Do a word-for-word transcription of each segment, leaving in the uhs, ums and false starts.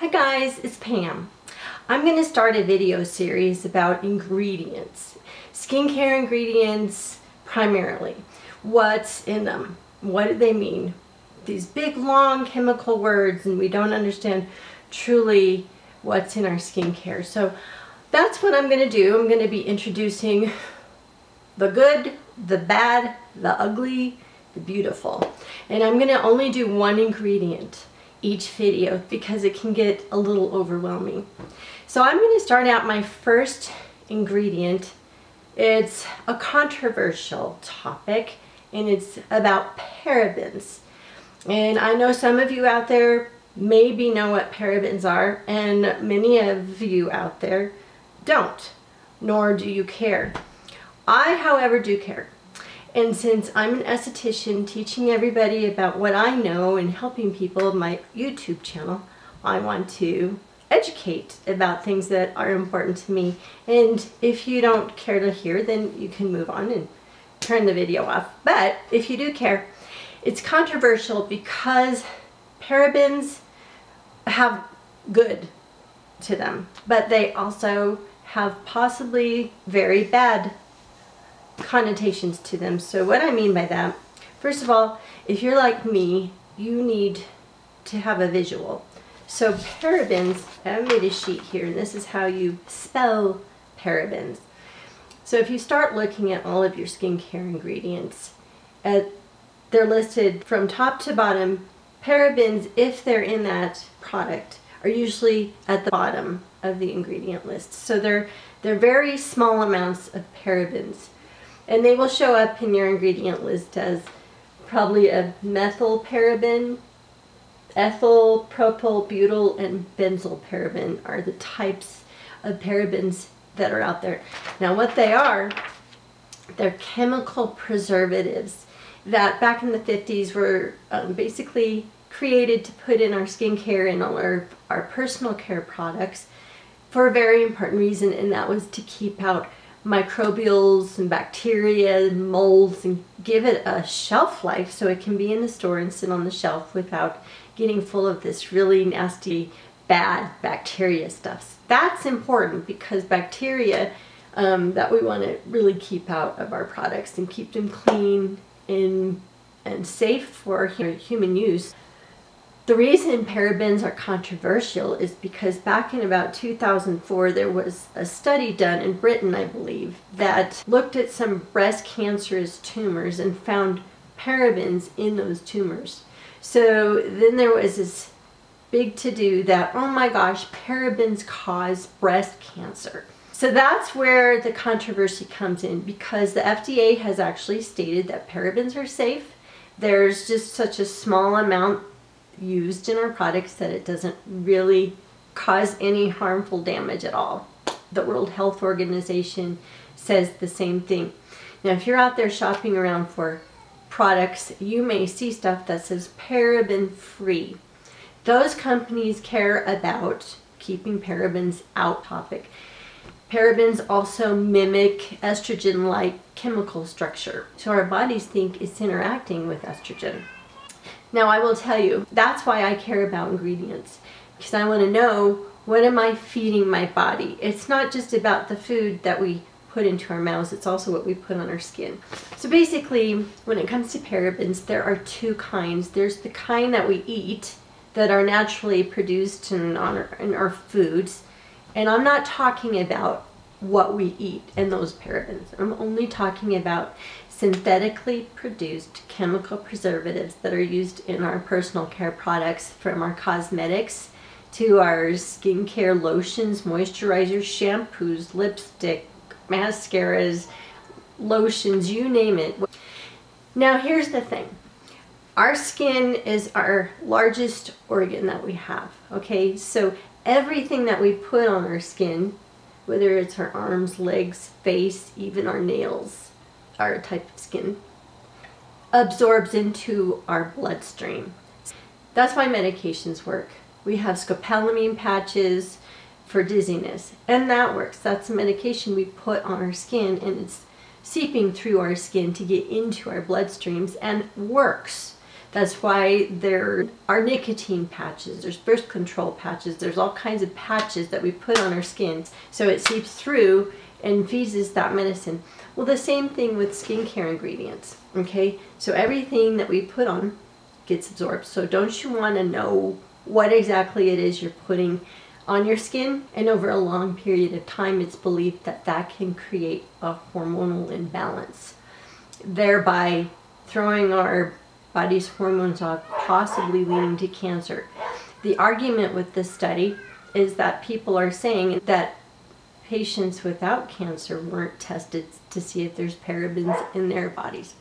Hi guys, it's Pam. I'm going to start a video series about ingredients, skincare ingredients primarily. What's in them? What do they mean? These big long chemical words, and we don't understand truly what's in our skincare. So that's what I'm going to do. I'm going to be introducing the good, the bad, the ugly, the beautiful. And I'm going to only do one ingredient each video because it can get a little overwhelming. So I'm going to start out my first ingredient. It's a controversial topic and it's about parabens. And I know some of you out there maybe know what parabens are, and many of you out there don't, nor do you care. I, however, do care. And since I'm an esthetician teaching everybody about what I know and helping people on my YouTube channel, I want to educate about things that are important to me. And if you don't care to hear, then you can move on and turn the video off. But if you do care, it's controversial because parabens have good to them, but they also have possibly very bad connotations to them. So what I mean by that, first of all, if you're like me, you need to have a visual. So parabens, I made a sheet here, and this is how you spell parabens. So if you start looking at all of your skincare ingredients, at, they're listed from top to bottom. Parabens, if they're in that product, are usually at the bottom of the ingredient list. So they're, they're very small amounts of parabens. And they will show up in your ingredient list as probably a methylparaben, ethyl, propyl, butyl, and benzylparaben are the types of parabens that are out there. Now what they are, they're chemical preservatives that back in the fifties were um, basically created to put in our skincare and all our, our personal care products for a very important reason, and that was to keep out microbials and bacteria and molds and give it a shelf life so it can be in the store and sit on the shelf without getting full of this really nasty, bad bacteria stuff. That's important because bacteria um, that we want to really keep out of our products and keep them clean and, and safe for human use. The reason parabens are controversial is because back in about two thousand four, there was a study done in Britain, I believe, that looked at some breast cancerous tumors and found parabens in those tumors. So then there was this big to-do that, oh my gosh, parabens cause breast cancer. So that's where the controversy comes in, because the F D A has actually stated that parabens are safe. There's just such a small amount used in our products that it doesn't really cause any harmful damage at all. The World Health Organization says the same thing. Now if you're out there shopping around for products, you may see stuff that says paraben free. Those companies care about keeping parabens out topic. Parabens also mimic estrogen-like chemical structure, so our bodies think it's interacting with estrogen. Now I will tell you, that's why I care about ingredients, because I want to know, what am I feeding my body? It's not just about the food that we put into our mouths, it's also what we put on our skin. So basically, when it comes to parabens, there are two kinds. There's the kind that we eat that are naturally produced in our, in our foods, and I'm not talking about what we eat and those parabens. I'm only talking about synthetically produced chemical preservatives that are used in our personal care products, from our cosmetics to our skincare lotions, moisturizers, shampoos, lipstick, mascaras, lotions, you name it. Now here's the thing. Our skin is our largest organ that we have, okay? So everything that we put on our skin, whether it's our arms, legs, face, even our nails, our type of skin, absorbs into our bloodstream. That's why medications work. We have scopolamine patches for dizziness, and that works. That's a medication we put on our skin, and it's seeping through our skin to get into our bloodstreams and works. That's why there are nicotine patches, there's birth control patches, there's all kinds of patches that we put on our skins so it seeps through and fuses that medicine. Well, the same thing with skincare ingredients, okay? So everything that we put on gets absorbed. So don't you want to know what exactly it is you're putting on your skin? And over a long period of time, it's believed that that can create a hormonal imbalance, thereby throwing our body's hormones off, possibly leading to cancer. The argument with this study is that people are saying that patients without cancer weren't tested to see if there's parabens in their bodies.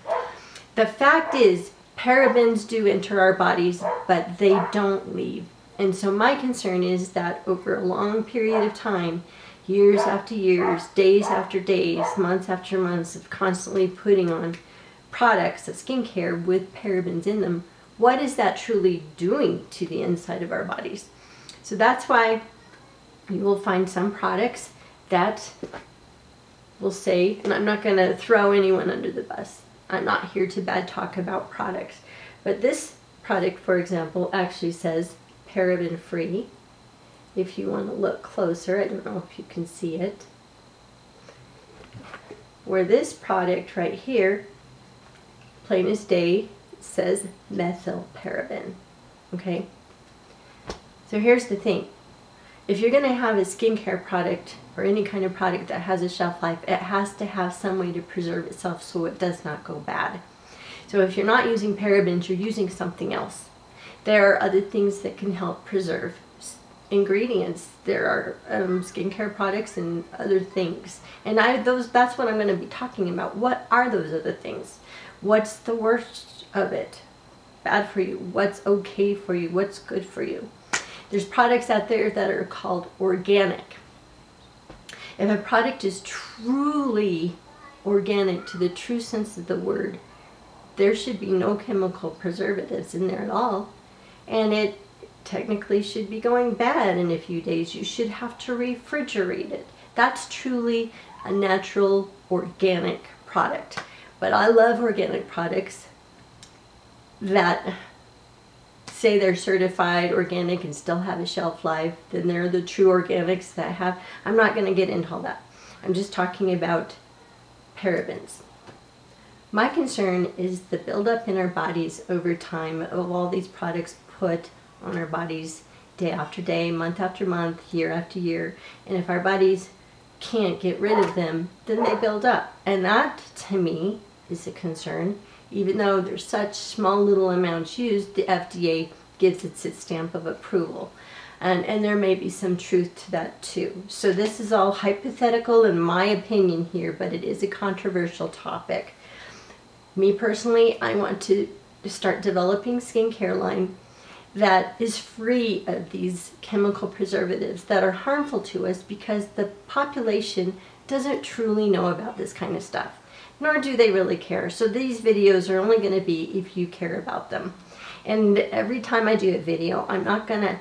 The fact is, parabens do enter our bodies, but they don't leave. And so my concern is that over a long period of time, years after years, days after days, months after months of constantly putting on products of skincare with parabens in them, what is that truly doing to the inside of our bodies? So that's why you will find some products that will say, and I'm not going to throw anyone under the bus, I'm not here to bad talk about products, but this product, for example, actually says paraben free. If you want to look closer, I don't know if you can see it, where this product right here, plain as day, says methylparaben. Okay, so here's the thing. If you're going to have a skincare product or any kind of product that has a shelf life, it has to have some way to preserve itself so it does not go bad. So if you're not using parabens, you're using something else. There are other things that can help preserve ingredients. There are um, skincare products and other things. And I, those, that's what I'm going to be talking about. What are those other things? What's the worst of it? Bad for you? What's okay for you? What's good for you? There's products out there that are called organic. If a product is truly organic to the true sense of the word, there should be no chemical preservatives in there at all. And it technically should be going bad in a few days. You should have to refrigerate it. That's truly a natural organic product. But I love organic products that say they're certified organic and still have a shelf life. Then there are the true organics that have. I'm not going to get into all that. I'm just talking about parabens. My concern is the buildup in our bodies over time of all these products put on our bodies day after day, month after month, year after year. And if our bodies can't get rid of them, then they build up. And that, to me, is a concern. Even though there's such small little amounts used, the F D A gives its stamp of approval. And, and there may be some truth to that too. So this is all hypothetical in my opinion here, but it is a controversial topic. Me personally, I want to start developing skincare line that is free of these chemical preservatives that are harmful to us, because the population doesn't truly know about this kind of stuff. Nor do they really care. So these videos are only going to be if you care about them. And every time I do a video, I'm not going to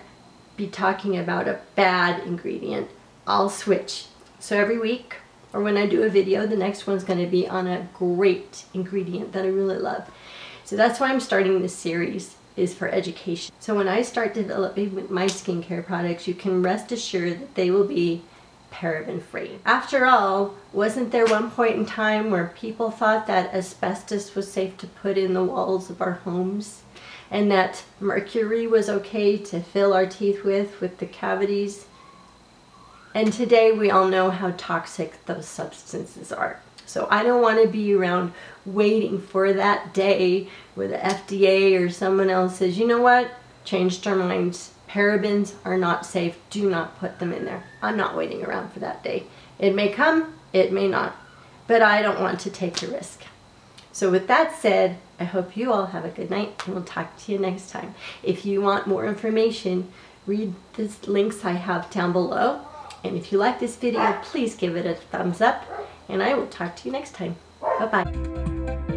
be talking about a bad ingredient. I'll switch. So every week, or when I do a video, the next one's going to be on a great ingredient that I really love. So that's why I'm starting this series, is for education. So when I start developing my skincare products, you can rest assured that they will be paraben free. After all, wasn't there one point in time where people thought that asbestos was safe to put in the walls of our homes, and that mercury was okay to fill our teeth with, with the cavities? And today we all know how toxic those substances are. So I don't want to be around waiting for that day where the F D A or someone else says, you know what, changed our minds. Parabens are not safe. Do not put them in there. I'm not waiting around for that day. It may come, it may not, but I don't want to take the risk. So with that said, I hope you all have a good night, and we'll talk to you next time. If you want more information, read the links I have down below. And if you like this video, please give it a thumbs up, and I will talk to you next time. Bye-bye.